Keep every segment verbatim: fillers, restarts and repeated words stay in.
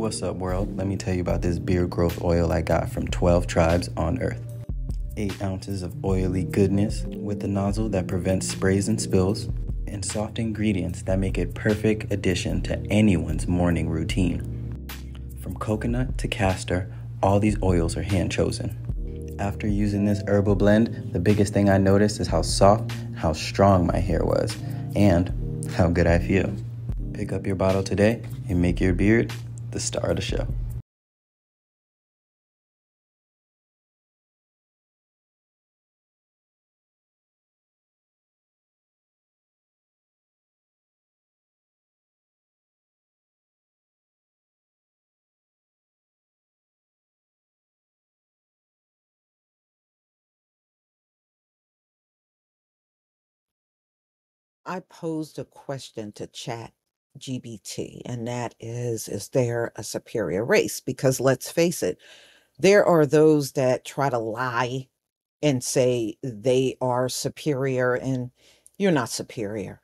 What's up, world? Let me tell you about this beard growth oil I got from twelve Tribes on Earth. eight ounces of oily goodness with a nozzle that prevents sprays and spills, and soft ingredients that make it perfect addition to anyone's morning routine. From coconut to castor, all these oils are hand chosen. After using this herbal blend, the biggest thing I noticed is how soft, how strong my hair was, and how good I feel. Pick up your bottle today and make your beard the star of the show. I posed a question to ChatGPT, and that is, is there a superior race? Because let's face it, there are those that try to lie and say they are superior, and you're not superior.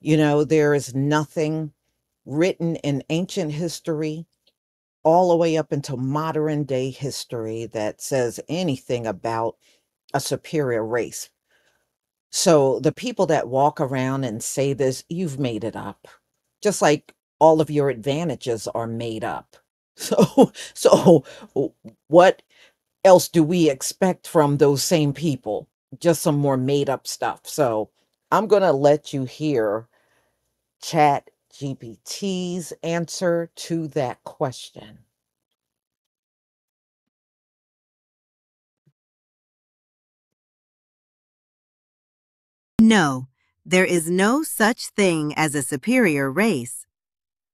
You know, there is nothing written in ancient history all the way up until modern day history that says anything about a superior race. So the people that walk around and say this, you've made it up. Just like all of your advantages are made up. So, so what else do we expect from those same people? Just some more made up stuff. So I'm going to let you hear ChatGPT's answer to that question. No, there is no such thing as a superior race.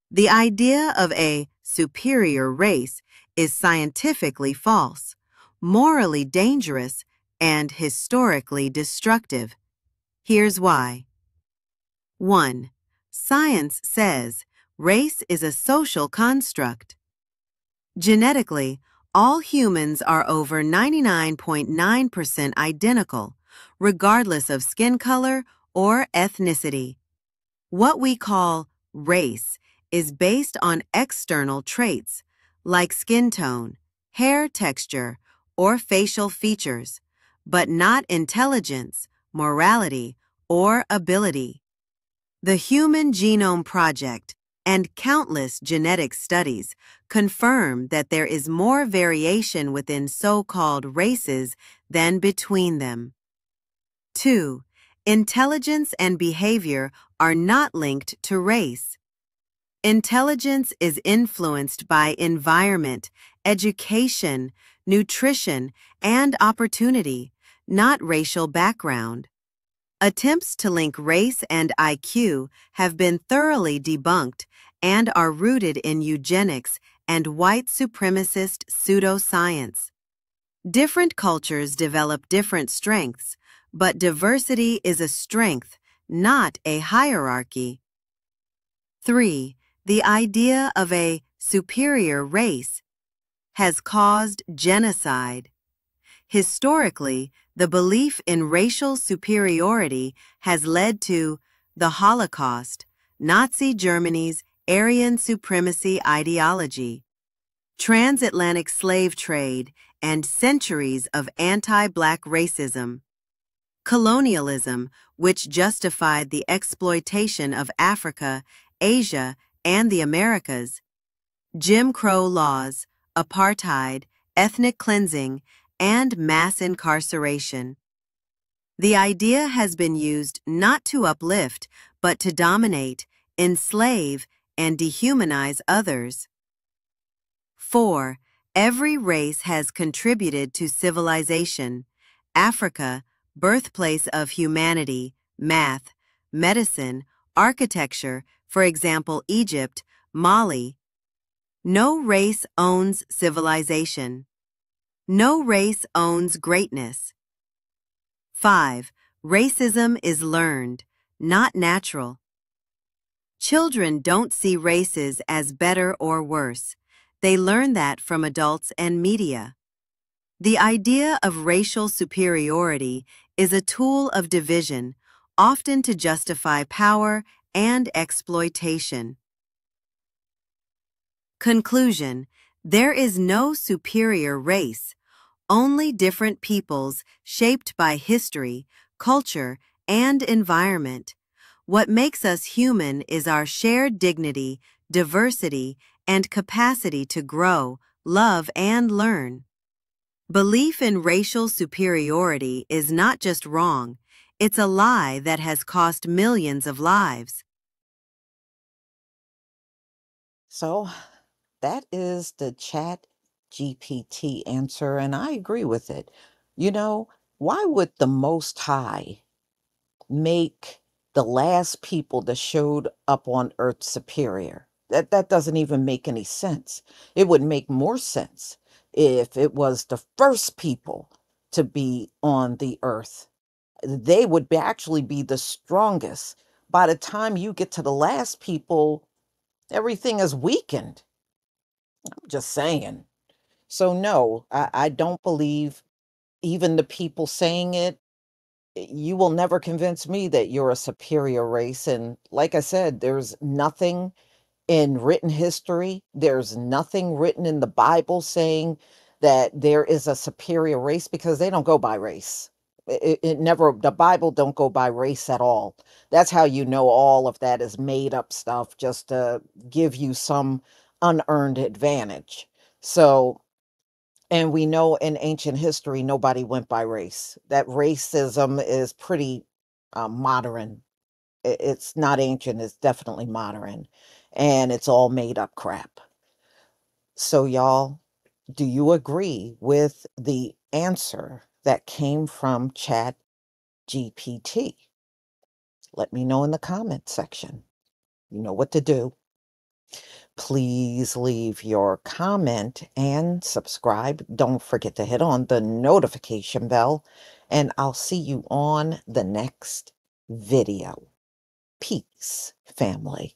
The idea of a superior race is scientifically false, morally dangerous, and historically destructive. Here's why. one. Science says race is a social construct. Genetically, all humans are over ninety-nine point nine percent identical, regardless of skin color or ethnicity. What we call race is based on external traits like skin tone, hair texture, or facial features, but not intelligence, morality, or ability. The Human Genome Project and countless genetic studies confirm that there is more variation within so-called races than between them. two. Intelligence and behavior are not linked to race. Intelligence is influenced by environment, education, nutrition, and opportunity, not racial background. Attempts to link race and I Q have been thoroughly debunked and are rooted in eugenics and white supremacist pseudoscience. Different cultures develop different strengths, but diversity is a strength, not a hierarchy. three. The idea of a superior race has caused genocide. Historically, the belief in racial superiority has led to the Holocaust, Nazi Germany's Aryan supremacy ideology, transatlantic slave trade, and centuries of anti-Black racism. Colonialism, which justified the exploitation of Africa, Asia, and the Americas. Jim Crow laws, apartheid, ethnic cleansing, and mass incarceration. The idea has been used not to uplift, but to dominate, enslave, and dehumanize others. four. Every race has contributed to civilization. Africa, birthplace of humanity, math, medicine, architecture, for example, Egypt, Mali. No race owns civilization. No race owns greatness. five. Racism is learned, not natural. Children don't see races as better or worse. They learn that from adults and media. The idea of racial superiority is a tool of division, often to justify power and exploitation. Conclusion: there is no superior race, only different peoples shaped by history, culture, and environment. What makes us human is our shared dignity, diversity, and capacity to grow, love, and learn. Belief in racial superiority is not just wrong, it's a lie that has cost millions of lives. So that is the Chat G P T answer, and I agree with it. You know, why would the Most High make the last people that showed up on Earth superior? That, that doesn't even make any sense. It would make more sense if it was the first people to be on the Earth. They would be actually be the strongest. By the time you get to the last people, everything is weakened. I'm just saying. So no, I, I don't believe even the people saying it. You will never convince me that you're a superior race. And like I said, there's nothing in written history. There's nothing written in the Bible saying that there is a superior race, because they don't go by race. It, it never, the Bible don't go by race at all. That's how you know all of that is made up stuff, just to give you some unearned advantage. So, and we know in ancient history, nobody went by race. That racism is pretty uh, modern. It, it's not ancient. It's definitely modern. And it's all made up crap. So y'all, do you agree with the answer that came from Chat G P T? Let me know in the comment section. You know what to do. Please leave your comment and subscribe. Don't forget to hit on the notification bell, and I'll see you on the next video. Peace, family.